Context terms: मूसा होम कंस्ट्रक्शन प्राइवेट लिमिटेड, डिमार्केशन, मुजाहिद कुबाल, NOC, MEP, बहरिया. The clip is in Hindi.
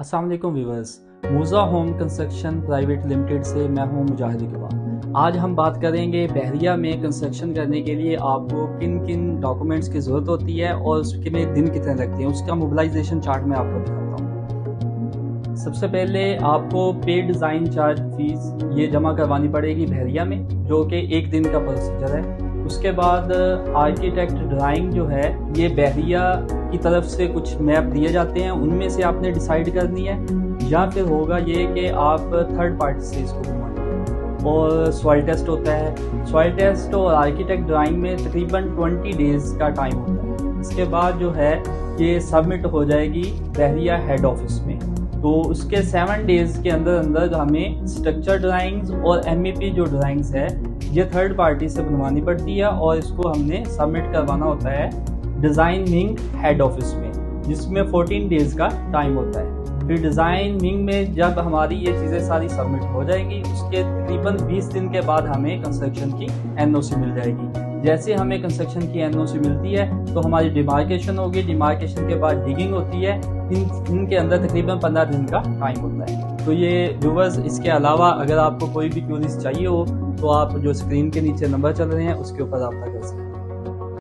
अस्सलाम वालेकुम viewers, मूसा होम कंस्ट्रक्शन प्राइवेट लिमिटेड से मैं हूं मुजाहिद कुबाल। आज हम बात करेंगे बहरिया में कंस्ट्रक्शन करने के लिए आपको किन किन डॉक्यूमेंट्स की ज़रूरत होती है और उसके में दिन कितने लगते हैं, उसका मोबिलाइजेशन चार्ट मैं आपको दिखाता हूं। सबसे पहले आपको पे डिज़ाइन चार्ज फीस ये जमा करवानी पड़ेगी बहरिया में, जो कि एक दिन का प्रोसीजर है। उसके बाद आर्किटेक्ट ड्राइंग जो है ये बहरिया की तरफ से कुछ मैप दिए जाते हैं, उनमें से आपने डिसाइड करनी है, या फिर होगा ये कि आप थर्ड पार्टी से इसको घुमाएंगे। और सॉइल टेस्ट होता है, सॉइल टेस्ट और आर्किटेक्ट ड्राइंग में तकरीबन 20 डेज का टाइम होता है। इसके बाद जो है ये सबमिट हो जाएगी बहरिया हेड ऑफिस में, तो उसके 7 डेज़ के अंदर अंदर हमें स्ट्रक्चर ड्राइंग्स और MEP जो ड्राइंग्स है ये थर्ड पार्टी से बनवानी पड़ती है और इसको हमने सबमिट करवाना होता है डिज़ाइनिंग हेड ऑफिस में, जिसमें 14 डेज का टाइम होता है। फिर डिज़ाइनिंग में जब हमारी ये चीज़ें सारी सबमिट हो जाएगी, उसके तकरीबन 20 दिन के बाद हमें कंस्ट्रक्शन की NOC मिल जाएगी। जैसे हमें कंस्ट्रक्शन की NOC मिलती है तो हमारी डिमार्केशन होगी, डिमार्केशन के बाद डिगिंग होती है, इनके अंदर तकरीबन 15 दिन का टाइम होता है। तो ये व्यूअर्स, इसके अलावा अगर आपको कोई भी क्यूरीज चाहिए हो तो आप जो स्क्रीन के नीचे नंबर चल रहे हैं उसके ऊपर रब्ता कर सकते हैं।